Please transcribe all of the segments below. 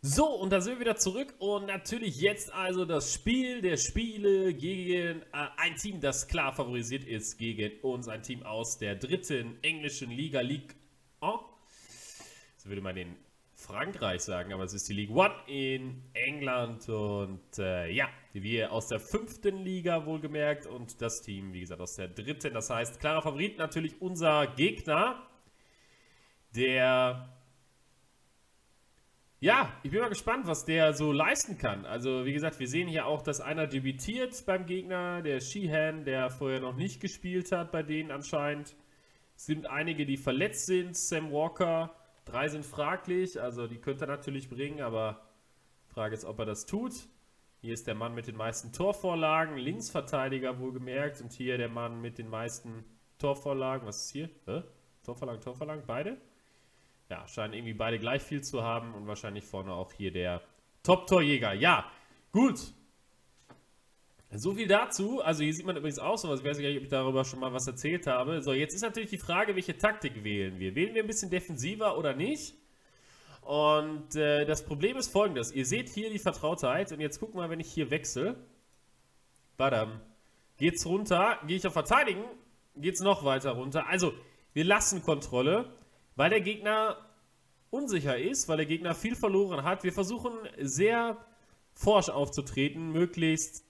So, und da sind wir wieder zurück und natürlich jetzt also das Spiel der Spiele gegen ein Team, das klar favorisiert ist gegen uns, ein Team aus der dritten englischen Liga, Ligue 1. So würde man den Frankreich sagen, aber es ist die Ligue 1 in England und ja, wir aus der 5. Liga wohlgemerkt und das Team, wie gesagt, aus der 3. Das heißt, klarer Favorit natürlich unser Gegner, der, ja, ich bin mal gespannt, was der so leisten kann. Also wie gesagt, wir sehen hier auch, dass einer debütiert beim Gegner, der Sheehan, der vorher noch nicht gespielt hat bei denen anscheinend. Es sind einige, die verletzt sind, Sam Walker. 3 sind fraglich, also die könnte er natürlich bringen, aber die Frage ist, ob er das tut. Hier ist der Mann mit den meisten Torvorlagen, Linksverteidiger wohlgemerkt, und hier der Mann mit den meisten Torvorlagen. Was ist hier? Torvorlagen, beide? Ja, scheinen irgendwie beide gleich viel zu haben und wahrscheinlich vorne auch hier der Top-Torjäger. Ja, gut. So viel dazu. Also hier sieht man übrigens auch so was. Ich weiß gar nicht, ob ich darüber schon mal was erzählt habe. So, jetzt ist natürlich die Frage, welche Taktik wählen wir? Wählen wir ein bisschen defensiver oder nicht? Und das Problem ist folgendes. Ihr seht hier die Vertrautheit. Und jetzt guck mal, wenn ich hier wechsle. Badam. Geht's runter. Gehe ich auf Verteidigen. Geht's noch weiter runter. Also, wir lassen Kontrolle, weil der Gegner unsicher ist, weil der Gegner viel verloren hat. Wir versuchen sehr forsch aufzutreten, möglichst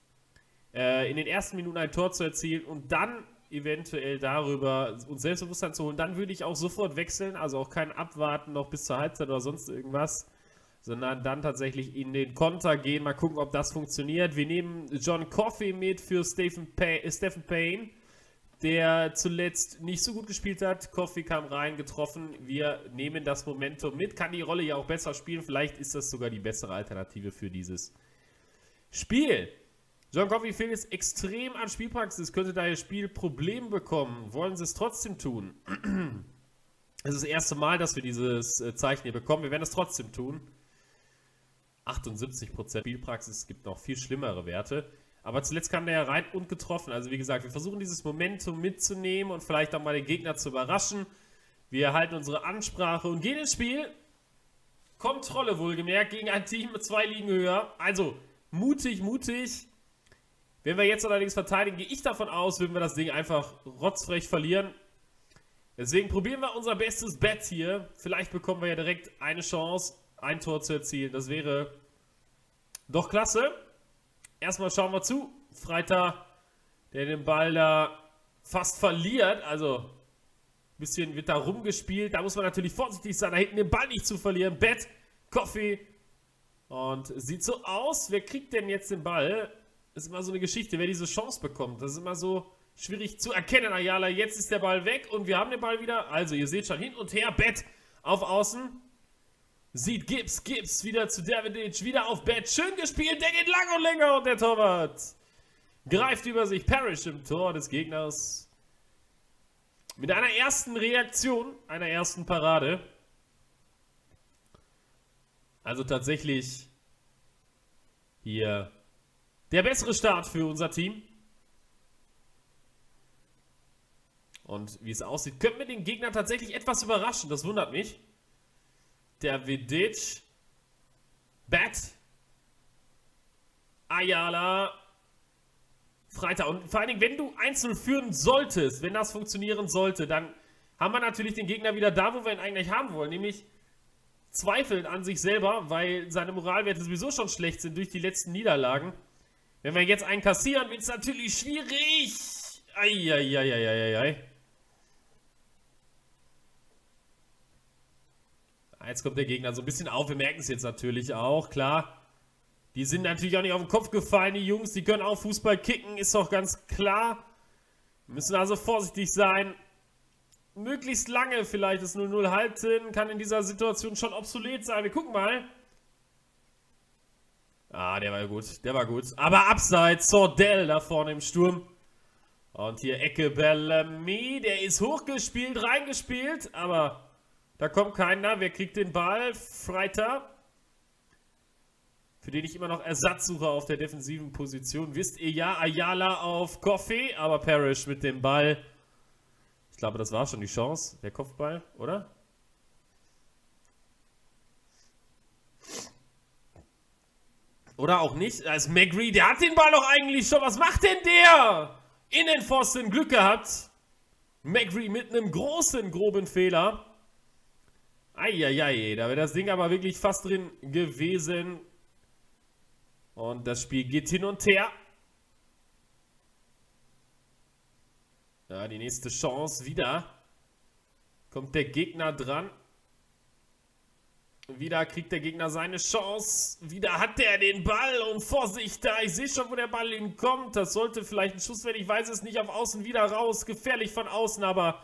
in den ersten Minuten ein Tor zu erzielen und dann eventuell darüber uns Selbstbewusstsein zu holen. Dann würde ich auch sofort wechseln, also auch kein Abwarten noch bis zur Halbzeit oder sonst irgendwas, sondern dann tatsächlich in den Konter gehen, mal gucken, ob das funktioniert. Wir nehmen John Coffey mit für Stephen Payne, der zuletzt nicht so gut gespielt hat. Coffey kam rein, getroffen, wir nehmen das Momentum mit, kann die Rolle ja auch besser spielen, vielleicht ist das sogar die bessere Alternative für dieses Spiel. John Coffey fehlt jetzt extrem an Spielpraxis, könnte daher Spielprobleme bekommen. Wollen sie es trotzdem tun? Es ist das erste Mal, dass wir dieses Zeichen hier bekommen. Wir werden es trotzdem tun. 78% Spielpraxis, es gibt noch viel schlimmere Werte. Aber zuletzt kam der ja rein und getroffen. Also wie gesagt, wir versuchen dieses Momentum mitzunehmen und vielleicht auch mal den Gegner zu überraschen. Wir halten unsere Ansprache und gehen ins Spiel. Kontrolle wohlgemerkt gegen ein Team mit 2 Ligen höher. Also mutig, mutig. Wenn wir jetzt allerdings verteidigen, gehe ich davon aus, würden wir das Ding einfach rotzfrech verlieren. Deswegen probieren wir unser bestes Bet hier. Vielleicht bekommen wir ja direkt eine Chance, ein Tor zu erzielen. Das wäre doch klasse. Erstmal schauen wir zu. Freiter, der den Ball da fast verliert. Also ein bisschen wird da rumgespielt. Da muss man natürlich vorsichtig sein, da hinten den Ball nicht zu verlieren. Bet, Coffee. Und sieht so aus. Wer kriegt denn jetzt den Ball? Das ist immer so eine Geschichte, wer diese Chance bekommt. Das ist immer so schwierig zu erkennen. Ayala, jetzt ist der Ball weg und wir haben den Ball wieder. Also, ihr seht schon, hin und her, Bett auf Außen. Sieht Gibbs, wieder zu Davidic, wieder auf Bett. Schön gespielt, der geht lang und länger und der Torwart greift über sich. Parrish im Tor des Gegners. Mit einer ersten Reaktion, einer ersten Parade. Also tatsächlich hier der bessere Start für unser Team. Und wie es aussieht, könnten wir den Gegner tatsächlich etwas überraschen. Das wundert mich. Davidic. Bat. Ayala. Freitag. Und vor allen Dingen, wenn du 1-0 führen solltest, wenn das funktionieren sollte, dann haben wir natürlich den Gegner wieder da, wo wir ihn eigentlich haben wollen. Nämlich zweifelnd an sich selber, weil seine Moralwerte sowieso schon schlecht sind durch die letzten Niederlagen. Wenn wir jetzt einen kassieren, wird es natürlich schwierig. Eieieiei. Jetzt kommt der Gegner so ein bisschen auf. Wir merken es jetzt natürlich auch, klar. Die sind natürlich auch nicht auf den Kopf gefallen, die Jungs. Die können auch Fußball kicken, ist doch ganz klar. Wir müssen also vorsichtig sein. Möglichst lange vielleicht das 0-0 halten. Kann in dieser Situation schon obsolet sein. Wir gucken mal. Ah, der war gut, der war gut. Aber abseits, Sordell da vorne im Sturm. Und hier Ecke Bellamy, der ist hochgespielt, reingespielt. Aber da kommt keiner, wer kriegt den Ball? Freiter. für den ich immer noch Ersatz suche auf der defensiven Position. Wisst ihr ja, Ayala auf Coffee, aber Parrish mit dem Ball. Ich glaube, das war schon die Chance, der Kopfball, oder? Oder auch nicht. Da ist Magri, der hat den Ball doch eigentlich schon. Was macht denn der? In den Pfosten, Glück gehabt. Magri mit einem großen, groben Fehler. Eieiei, da wäre das Ding aber wirklich fast drin gewesen. Und das Spiel geht hin und her. Ja, die nächste Chance wieder. Kommt der Gegner dran. Wieder kriegt der Gegner seine Chance. Wieder hat er den Ball und Vorsicht da. Ich sehe schon, wo der Ball hinkommt. Das sollte vielleicht ein Schuss werden. Ich weiß es nicht. Auf außen wieder raus. Gefährlich von außen, aber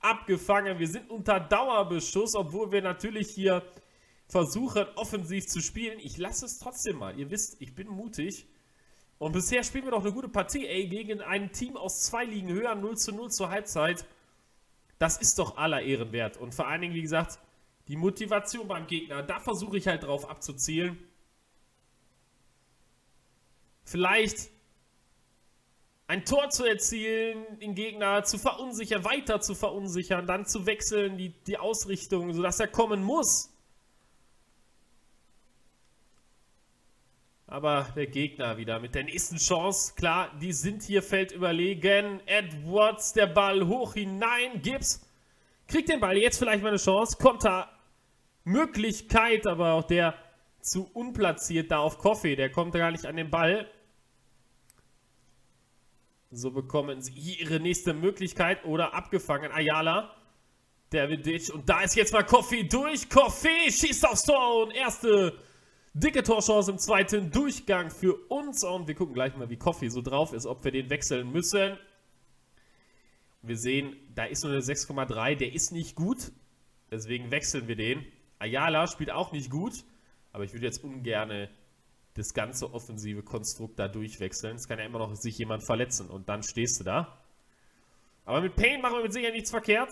abgefangen. Wir sind unter Dauerbeschuss, obwohl wir natürlich hier versuchen, offensiv zu spielen. Ich lasse es trotzdem mal. Ihr wisst, ich bin mutig. Und bisher spielen wir doch eine gute Partie, ey, gegen ein Team aus 2 Ligen höher, 0:0 zur Halbzeit. Das ist doch aller Ehren wert. Und vor allen Dingen, wie gesagt, die Motivation beim Gegner, da versuche ich halt drauf abzuzielen. Vielleicht ein Tor zu erzielen, den Gegner zu verunsichern, weiter zu verunsichern, dann zu wechseln, die Ausrichtung, sodass er kommen muss. Aber der Gegner wieder mit der nächsten Chance. Klar, die sind hier feldüberlegen. Edwards, der Ball hoch hinein. Gibbs kriegt den Ball. Jetzt vielleicht mal eine Chance. Kontermöglichkeit, aber auch der zu unplatziert da auf Coffee. Der kommt gar nicht an den Ball. So bekommen sie ihre nächste Möglichkeit. Oder abgefangen. Ayala. Davidic. Und da ist jetzt mal Coffee durch. Coffee schießt aufs Tor. Und erste dicke Torchance im zweiten Durchgang für uns. Und wir gucken gleich mal, wie Coffee so drauf ist, ob wir den wechseln müssen. Wir sehen, da ist nur eine 6,3. Der ist nicht gut. Deswegen wechseln wir den. Ayala spielt auch nicht gut. Aber ich würde jetzt ungern das ganze offensive Konstrukt da durchwechseln. Es kann ja immer noch sich jemand verletzen. Und dann stehst du da. Aber mit Payne machen wir mit Sicherheit nichts verkehrt.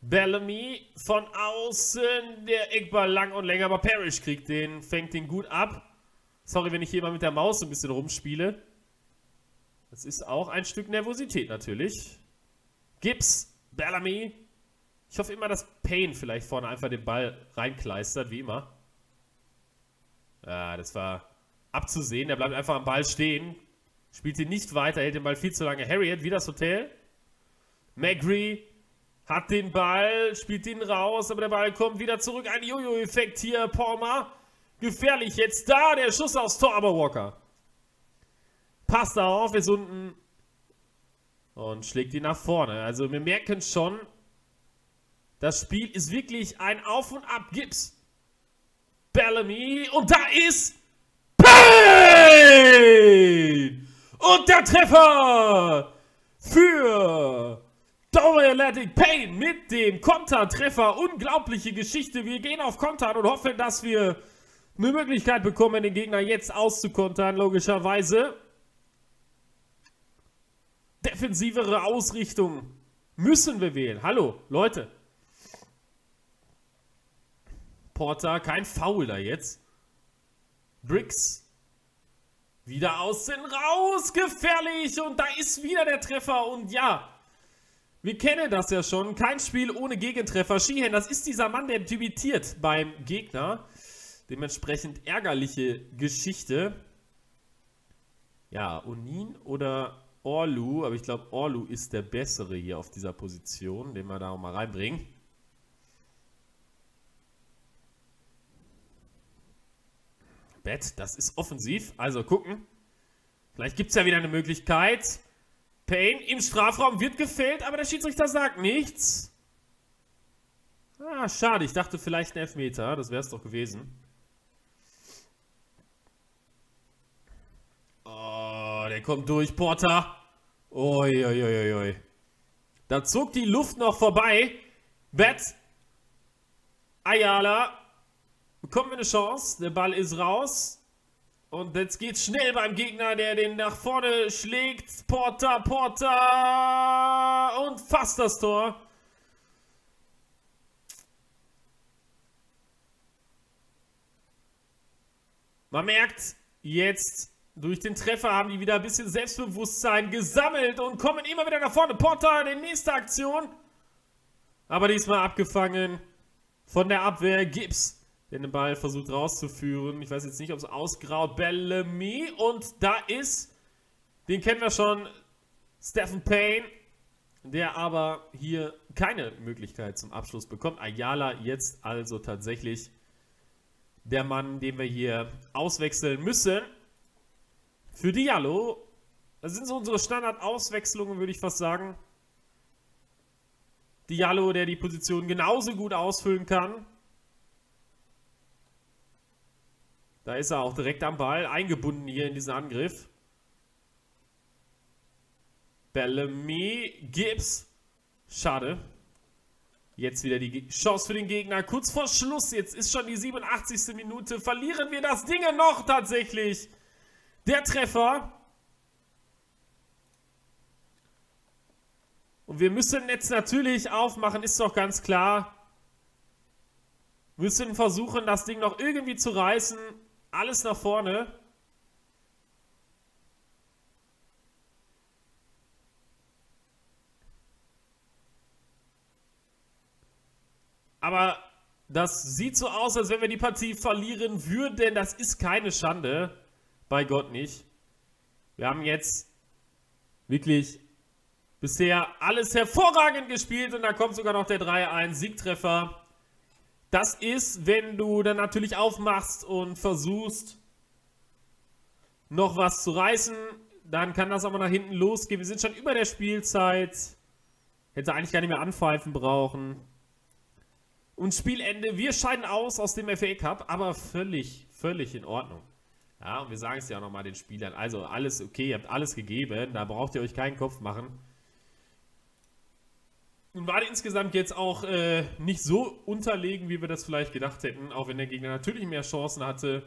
Bellamy von außen, der Eckball lang und länger, aber Parrish kriegt den, fängt den gut ab. Sorry, wenn ich hier mal mit der Maus ein bisschen rumspiele. Das ist auch ein Stück Nervosität natürlich. Gibbs, Bellamy. Ich hoffe immer, dass Payne vielleicht vorne einfach den Ball reinkleistert, wie immer. Ja, das war abzusehen, der bleibt einfach am Ball stehen. Spielt ihn nicht weiter, hält den Ball viel zu lange. Harriet, wie das Hotel. Magri hat den Ball, spielt ihn raus, aber der Ball kommt wieder zurück. Ein Jojo-Effekt hier, Palmer. Gefährlich jetzt da, der Schuss aufs Tor, aber Walker passt da auf, ist unten und schlägt ihn nach vorne. Also wir merken schon, das Spiel ist wirklich ein Auf und Ab. Gibbs, Bellamy und da ist Payne! Und der Treffer für Double Atlantic Payne mit dem Kontertreffer. Unglaubliche Geschichte. Wir gehen auf Konter und hoffen, dass wir eine Möglichkeit bekommen, den Gegner jetzt auszukontern, logischerweise. Defensivere Ausrichtung müssen wir wählen. Hallo, Leute. Porter, kein Foul da jetzt. Briggs. Wieder außen raus. Gefährlich. Und da ist wieder der Treffer. Und ja, wir kennen das ja schon. Kein Spiel ohne Gegentreffer. Sheehan, das ist dieser Mann, der debütiert beim Gegner. Dementsprechend ärgerliche Geschichte. Ja, Onin oder Orlu. Aber ich glaube, Orlu ist der Bessere hier auf dieser Position, den wir da auch mal reinbringen. Bett, das ist offensiv. Also gucken. Vielleicht gibt es ja wieder eine Möglichkeit. Payne im Strafraum wird gefällt, aber der Schiedsrichter sagt nichts. Ah, schade. Ich dachte vielleicht ein Elfmeter. Das wäre es doch gewesen. Oh, der kommt durch. Porter. Oi, oi, oi, oi. Da zog die Luft noch vorbei. Bett. Ayala. Bekommen wir eine Chance. Der Ball ist raus. Und jetzt geht's schnell beim Gegner, der den nach vorne schlägt. Porter, Porter und fast das Tor. Man merkt jetzt, durch den Treffer haben die wieder ein bisschen Selbstbewusstsein gesammelt und kommen immer wieder nach vorne. Porter, die nächste Aktion. Aber diesmal abgefangen von der Abwehr. Gibbs, der den Ball versucht rauszuführen. Ich weiß jetzt nicht, ob es ausgraut. Bellamy. Und da ist, den kennen wir schon, Stephen Payne, der aber hier keine Möglichkeit zum Abschluss bekommt. Ayala jetzt also tatsächlich der Mann, den wir hier auswechseln müssen. Für Diallo, das sind so unsere Standardauswechslungen, würde ich fast sagen. Diallo, der die Position genauso gut ausfüllen kann. Da ist er auch direkt am Ball, eingebunden hier in diesen Angriff. Bellamy, Gibbs, schade. Jetzt wieder die Chance für den Gegner, kurz vor Schluss, jetzt ist schon die 87. Minute, verlieren wir das Ding noch tatsächlich. Der Treffer. Und wir müssen jetzt natürlich aufmachen, ist doch ganz klar. Wir müssen versuchen, das Ding noch irgendwie zu reißen. Alles nach vorne. Aber das sieht so aus, als wenn wir die Partie verlieren würden. Das ist keine Schande. Bei Gott nicht. Wir haben jetzt wirklich bisher alles hervorragend gespielt. Und da kommt sogar noch der 3-1-Siegtreffer. Das ist, wenn du dann natürlich aufmachst und versuchst, noch was zu reißen. Dann kann das aber nach hinten losgehen. Wir sind schon über der Spielzeit. Hätte eigentlich gar nicht mehr anpfeifen brauchen. Und Spielende, wir scheiden aus dem FA Cup, aber völlig, völlig in Ordnung. Ja, und wir sagen es ja auch nochmal den Spielern. Also alles okay, ihr habt alles gegeben, da braucht ihr euch keinen Kopf machen. Nun war der insgesamt jetzt auch nicht so unterlegen, wie wir das vielleicht gedacht hätten, auch wenn der Gegner natürlich mehr Chancen hatte.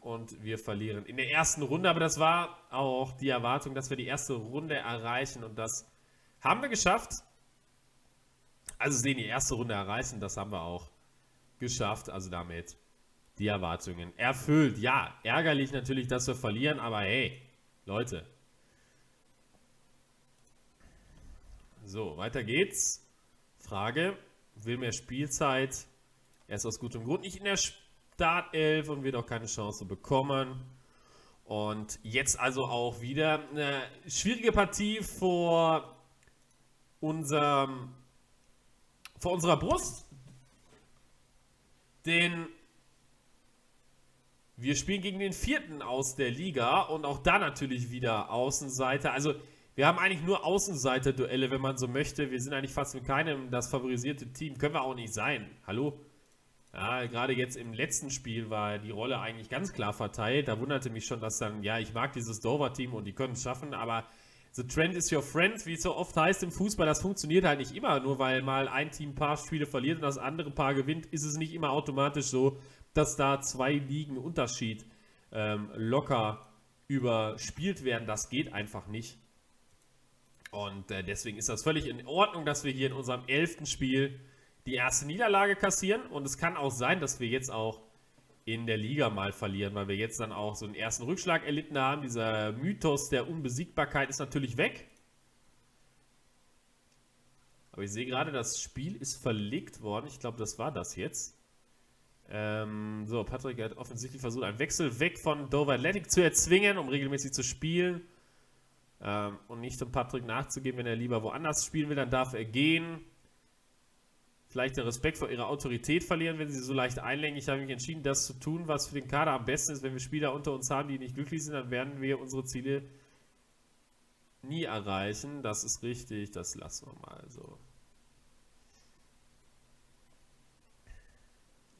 Und wir verlieren in der ersten Runde, aber das war auch die Erwartung, dass wir die erste Runde erreichen und das haben wir geschafft. Also sehen, die erste Runde erreichen, das haben wir auch geschafft. Also damit die Erwartungen erfüllt. Ja, ärgerlich natürlich, dass wir verlieren, aber hey, Leute. So, weiter geht's. Frage, will mehr Spielzeit? Er ist aus gutem Grund nicht in der Startelf und wird auch keine Chance bekommen. Und jetzt also auch wieder eine schwierige Partie vor unserer Brust, denn wir spielen gegen den Vierten aus der Liga und auch da natürlich wieder Außenseiter. Also wir haben eigentlich nur Außenseiter-Duelle, wenn man so möchte. Wir sind eigentlich fast mit keinem das favorisierte Team. Können wir auch nicht sein. Hallo? Ja, gerade jetzt im letzten Spiel war die Rolle eigentlich ganz klar verteilt. Da wunderte mich schon, dass dann, ja, ich mag dieses Dover-Team und die können es schaffen, aber the trend is your friend, wie es so oft heißt im Fußball, das funktioniert halt nicht immer. Nur weil mal ein Team ein paar Spiele verliert und das andere Paar gewinnt, ist es nicht immer automatisch so, dass da zwei Ligen Unterschied locker überspielt werden. Das geht einfach nicht. Und deswegen ist das völlig in Ordnung, dass wir hier in unserem 11. Spiel die erste Niederlage kassieren. Und es kann auch sein, dass wir jetzt auch in der Liga mal verlieren, weil wir jetzt dann auch so einen ersten Rückschlag erlitten haben. Dieser Mythos der Unbesiegbarkeit ist natürlich weg. Aber ich sehe gerade, das Spiel ist verlegt worden. Ich glaube, das war das jetzt. So, Patrick hat offensichtlich versucht, einen Wechsel weg von Dover Athletic zu erzwingen, um regelmäßig zu spielen. Und nicht um Patrick nachzugeben, wenn er lieber woanders spielen will, dann darf er gehen. Vielleicht den Respekt vor ihrer Autorität verlieren, wenn sie so leicht einlenken. Ich habe mich entschieden, das zu tun, was für den Kader am besten ist. Wenn wir Spieler unter uns haben, die nicht glücklich sind, dann werden wir unsere Ziele nie erreichen. Das ist richtig, das lassen wir mal so.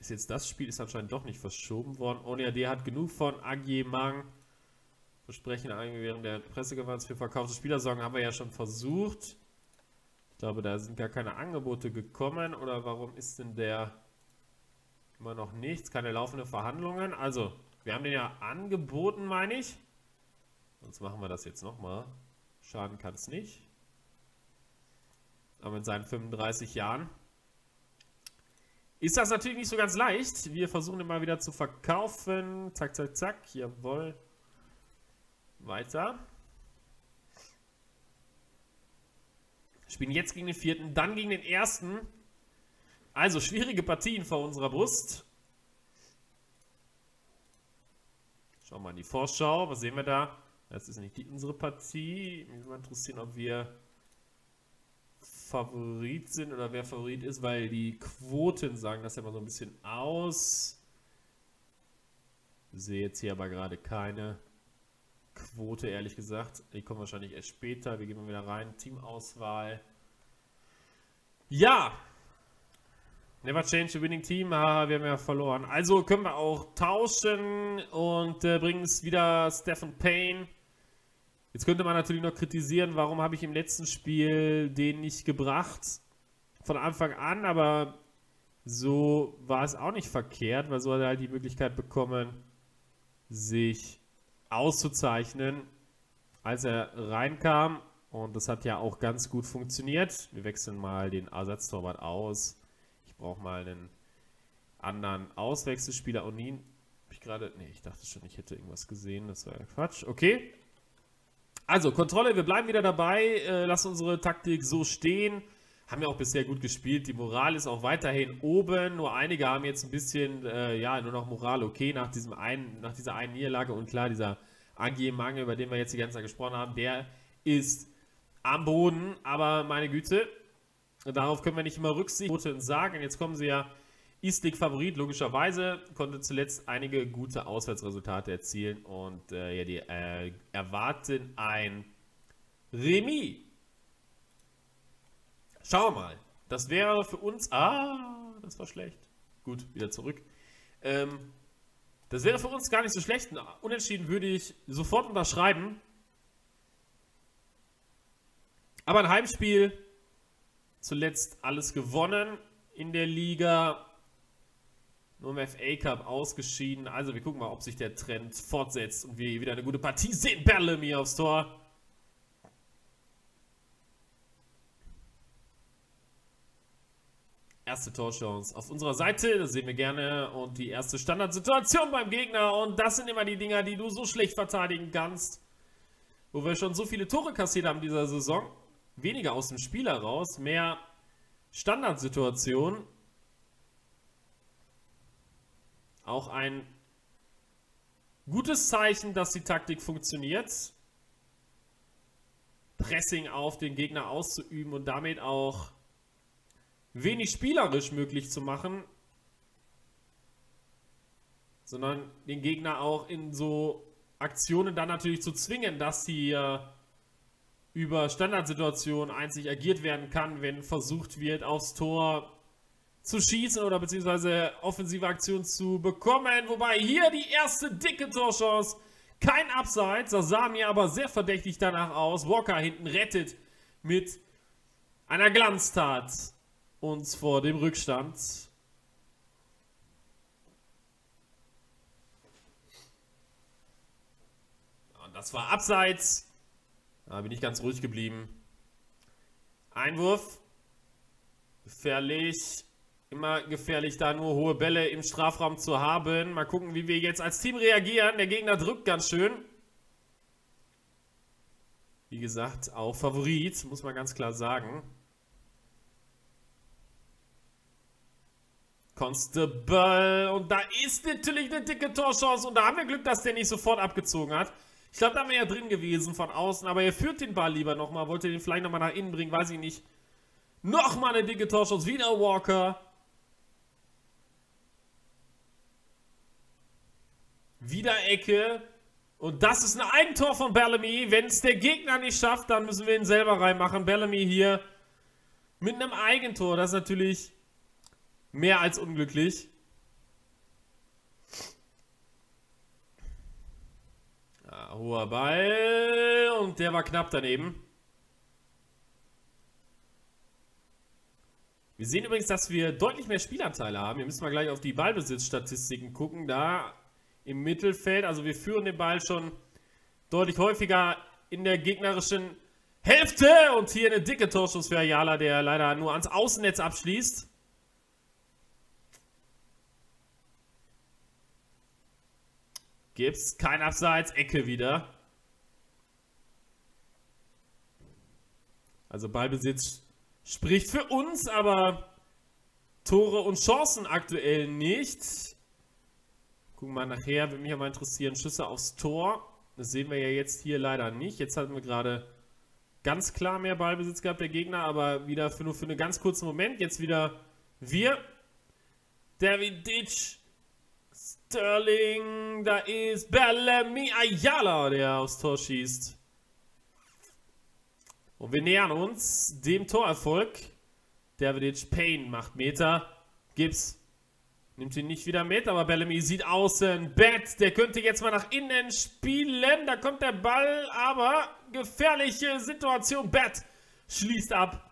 Ist jetzt das Spiel, ist anscheinend doch nicht verschoben worden. Onyade hat genug von Agyemang. Versprechen während der Pressekonferenz für verkaufte Spieler sorgen, haben wir ja schon versucht. Ich glaube, da sind gar keine Angebote gekommen. Oder warum ist denn der immer noch nichts? Keine laufenden Verhandlungen. Also, wir haben den ja angeboten, meine ich. Sonst machen wir das jetzt nochmal. Schaden kann es nicht. Aber mit seinen 35 Jahren Ist das natürlich nicht so ganz leicht. Wir versuchen immer wieder zu verkaufen. Zack, zack, zack. Jawohl. Weiter. Spielen jetzt gegen den vierten, dann gegen den ersten. Also schwierige Partien vor unserer Brust. Schauen wir mal in die Vorschau. Was sehen wir da? Das ist nicht unsere Partie. Mich würde interessieren, ob wir Favorit sind oder wer Favorit ist, weil die Quoten sagen das ja mal so ein bisschen aus. Ich sehe jetzt hier aber gerade keine Quote, ehrlich gesagt. Die kommen wahrscheinlich erst später. Wir gehen mal wieder rein. Teamauswahl. Ja! Never change the winning team. Ah, wir haben ja verloren. Also können wir auch tauschen und bringen es wieder Stephen Payne. Jetzt könnte man natürlich noch kritisieren, warum habe ich im letzten Spiel den nicht gebracht von Anfang an, aber so war es auch nicht verkehrt, weil so hat er halt die Möglichkeit bekommen, sich auszuzeichnen, als er reinkam, und das hat ja auch ganz gut funktioniert. Wir wechseln mal den Ersatztorwart aus. Ich brauche mal einen anderen Auswechselspieler. Und ihn habe ich gerade... Ne, ich dachte schon, ich hätte irgendwas gesehen. Das war ja Quatsch. Okay. Also, Kontrolle, wir bleiben wieder dabei, lassen unsere Taktik so stehen, haben ja auch bisher gut gespielt, die Moral ist auch weiterhin oben, nur einige haben jetzt ein bisschen, ja, nur noch Moral okay nach diesem einen, nach dieser einen Niederlage, und klar, dieser Angie Mangel, über den wir jetzt die ganze Zeit gesprochen haben, der ist am Boden, aber meine Güte, darauf können wir nicht immer Rücksicht sagen, jetzt kommen sie ja, Eastleague-Favorit, logischerweise, konnte zuletzt einige gute Auswärtsresultate erzielen und ja, die erwarten ein Remis. Schauen wir mal. Das wäre für uns... Ah, das war schlecht. Gut, wieder zurück. Das wäre für uns gar nicht so schlecht. Unentschieden würde ich sofort unterschreiben. Aber ein Heimspiel. Zuletzt alles gewonnen in der Liga. Nur im FA Cup ausgeschieden. Also wir gucken mal, ob sich der Trend fortsetzt und wir hier wieder eine gute Partie sehen. Berlemi aufs Tor. Erste Torchance auf unserer Seite. Das sehen wir gerne. Und die erste Standardsituation beim Gegner. Und das sind immer die Dinger, die du so schlecht verteidigen kannst. Wo wir schon so viele Tore kassiert haben dieser Saison. Weniger aus dem Spiel heraus, mehr Standardsituationen. Auch ein gutes Zeichen, dass die Taktik funktioniert. Pressing auf den Gegner auszuüben und damit auch wenig spielerisch möglich zu machen, sondern den Gegner auch in so Aktionen dann natürlich zu zwingen, dass sie über Standardsituationen einzig agiert werden kann, wenn versucht wird, aufs Tor zu schießen oder beziehungsweise offensive Aktionen zu bekommen. Wobei hier die erste dicke Torchance. Kein Abseits. Das sah mir aber sehr verdächtig danach aus. Walker hinten rettet mit einer Glanztat uns vor dem Rückstand. Und das war Abseits. Da bin ich ganz ruhig geblieben. Einwurf. Gefährlich. Immer gefährlich, da nur hohe Bälle im Strafraum zu haben. Mal gucken, wie wir jetzt als Team reagieren. Der Gegner drückt ganz schön. Wie gesagt, auch Favorit, muss man ganz klar sagen. Constable. Und da ist natürlich eine dicke Torchance. Und da haben wir Glück, dass der nicht sofort abgezogen hat. Ich glaube, da wäre er drin gewesen von außen. Aber er führt den Ball lieber nochmal. Wollte den vielleicht nochmal nach innen bringen, weiß ich nicht. Nochmal eine dicke Torchance. Wieder Walker. Wieder Ecke. Und das ist ein Eigentor von Bellamy. Wenn es der Gegner nicht schafft, dann müssen wir ihn selber reinmachen. Bellamy hier mit einem Eigentor. Das ist natürlich mehr als unglücklich. Ja, hoher Ball. Und der war knapp daneben. Wir sehen übrigens, dass wir deutlich mehr Spielanteile haben. Wir müssen mal gleich auf die Ballbesitzstatistiken gucken. Da... im Mittelfeld, also wir führen den Ball schon deutlich häufiger in der gegnerischen Hälfte. Und hier eine dicke Torschuss für Ayala, der leider nur ans Außennetz abschließt. Gibt's kein Abseits, Ecke wieder. Also Ballbesitz spricht für uns, aber Tore und Chancen aktuell nicht. Gucken wir mal nachher, würde mich aber interessieren. Schüsse aufs Tor, das sehen wir ja jetzt hier leider nicht. Jetzt hatten wir gerade ganz klar mehr Ballbesitz gehabt, der Gegner, aber wieder nur für einen ganz kurzen Moment. Jetzt wieder wir. Davidic, Sterling, da ist Bellamy Ayala, der aufs Tor schießt. Und wir nähern uns dem Torerfolg. Davidic, Payne macht Meter. Gibbs nimmt ihn nicht wieder mit, aber Bellamy sieht außen. Bett, der könnte jetzt mal nach innen spielen. Da kommt der Ball, aber gefährliche Situation. Bett schließt ab.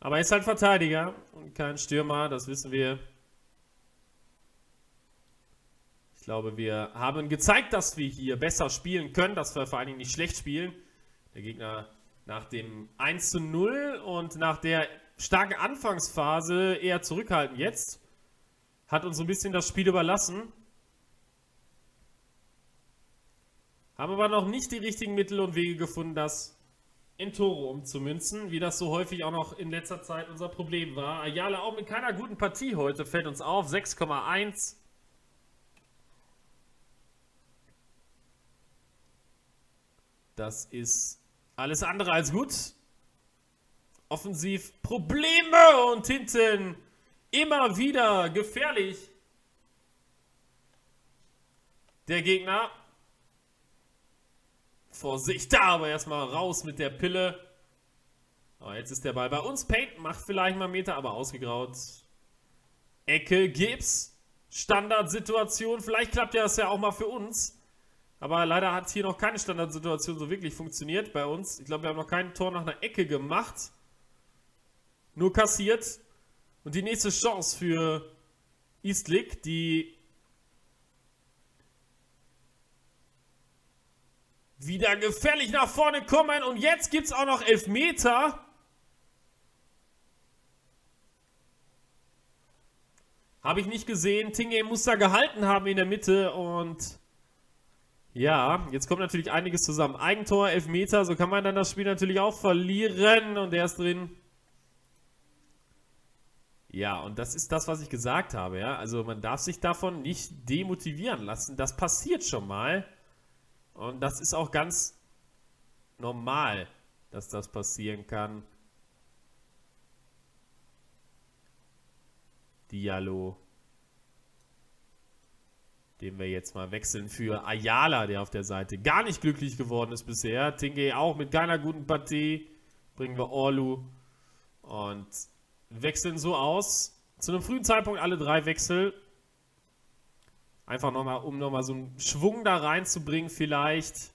Aber ist halt Verteidiger und kein Stürmer, das wissen wir. Ich glaube, wir haben gezeigt, dass wir hier besser spielen können, dass wir vor allen Dingen nicht schlecht spielen. Der Gegner... Nach dem 1:0 und nach der starken Anfangsphase eher zurückhaltend jetzt. Hat uns so ein bisschen das Spiel überlassen. Haben aber noch nicht die richtigen Mittel und Wege gefunden, das in Tore umzumünzen, wie das so häufig auch noch in letzter Zeit unser Problem war. Ayala auch mit keiner guten Partie heute, fällt uns auf, 6,1. Das ist... alles andere als gut. Offensiv Probleme und hinten immer wieder gefährlich. Der Gegner. Vorsicht, da aber erstmal raus mit der Pille. Aber jetzt ist der Ball bei uns. Payton macht vielleicht mal einen Meter, aber ausgegraut. Ecke, Gibbs. Standardsituation. Vielleicht klappt ja das ja auch mal für uns. Aber leider hat hier noch keine Standardsituation so wirklich funktioniert bei uns. Ich glaube, wir haben noch kein Tor nach einer Ecke gemacht. Nur kassiert. Und die nächste Chance für Eastlick, die wieder gefährlich nach vorne kommen. Und jetzt gibt es auch noch Elfmeter. Habe ich nicht gesehen. Tinge muss da gehalten haben in der Mitte und... ja, jetzt kommt natürlich einiges zusammen. Eigentor, Elfmeter, so kann man dann das Spiel natürlich auch verlieren. Und der ist drin. Ja, und das ist das, was ich gesagt habe. Ja? Also man darf sich davon nicht demotivieren lassen. Das passiert schon mal. Und das ist auch ganz normal, dass das passieren kann. Diallo. Den wir jetzt mal wechseln für Ayala, der auf der Seite gar nicht glücklich geworden ist bisher. Tinge auch mit keiner guten Partie. Bringen wir Orlu und wechseln so aus. Zu einem frühen Zeitpunkt alle drei Wechsel. Einfach nochmal, um nochmal so einen Schwung da reinzubringen vielleicht.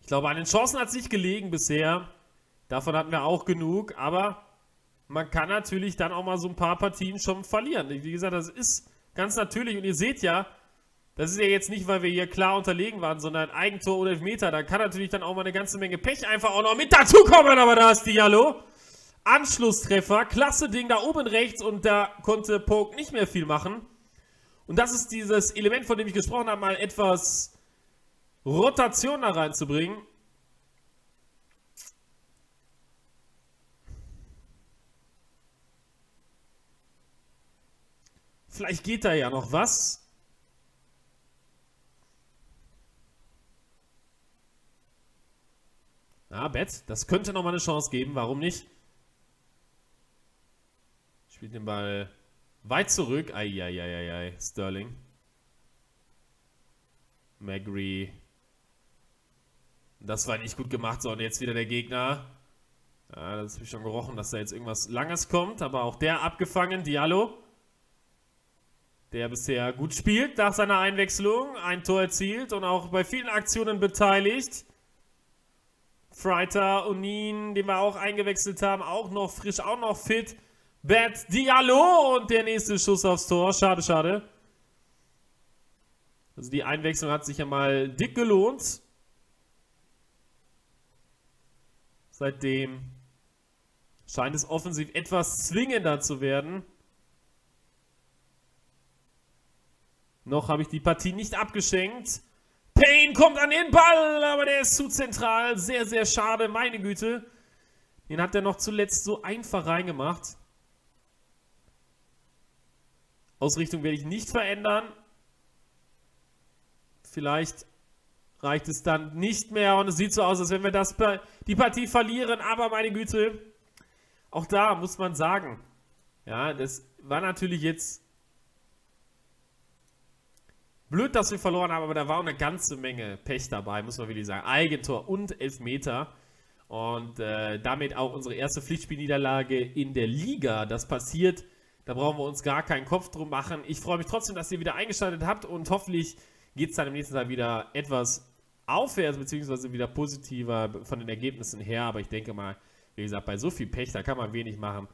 Ich glaube, an den Chancen hat es nicht gelegen bisher. Davon hatten wir auch genug, aber... man kann natürlich dann auch mal so ein paar Partien schon verlieren. Wie gesagt, das ist ganz natürlich. Und ihr seht ja, das ist ja jetzt nicht, weil wir hier klar unterlegen waren, sondern Eigentor oder Elfmeter. Da kann natürlich dann auch mal eine ganze Menge Pech einfach auch noch mit dazukommen. Aber da ist Diallo. Anschlusstreffer. Klasse Ding da oben rechts. Und da konnte Poke nicht mehr viel machen. Und das ist dieses Element, von dem ich gesprochen habe, mal etwas Rotation da reinzubringen. Vielleicht geht da ja noch was. Na, Bett, das könnte nochmal eine Chance geben, warum nicht? Spielt den Ball weit zurück. Eieieiei, Sterling. Magri. Das war nicht gut gemacht, sondern jetzt wieder der Gegner. Ja, das habe ich schon gerochen, dass da jetzt irgendwas Langes kommt, aber auch der abgefangen, Diallo. Der bisher gut spielt nach seiner Einwechslung, ein Tor erzielt und auch bei vielen Aktionen beteiligt. Freiter, Onin, den wir auch eingewechselt haben, auch noch frisch, auch noch fit. Bad Diallo und der nächste Schuss aufs Tor. Schade, schade. Also die Einwechslung hat sich ja mal dick gelohnt. Seitdem Scheint es offensiv etwas zwingender zu werden. Noch habe ich die Partie nicht abgeschenkt. Payne kommt an den Ball, aber der ist zu zentral. Sehr, sehr schade, meine Güte. Den hat er noch zuletzt so einfach reingemacht. Ausrichtung werde ich nicht verändern. Vielleicht reicht es dann nicht mehr und es sieht so aus, als wenn wir die Partie verlieren. Aber meine Güte, auch da muss man sagen, ja, das war natürlich jetzt blöd, dass wir verloren haben, aber da war auch eine ganze Menge Pech dabei, muss man wirklich sagen. Eigentor und Elfmeter. Und damit auch unsere erste Pflichtspielniederlage in der Liga. Das passiert, da brauchen wir uns gar keinen Kopf drum machen. Ich freue mich trotzdem, dass ihr wieder eingeschaltet habt und hoffentlich geht es dann im nächsten Tag wieder etwas aufwärts, beziehungsweise wieder positiver von den Ergebnissen her. Aber ich denke mal, wie gesagt, bei so viel Pech, da kann man wenig machen.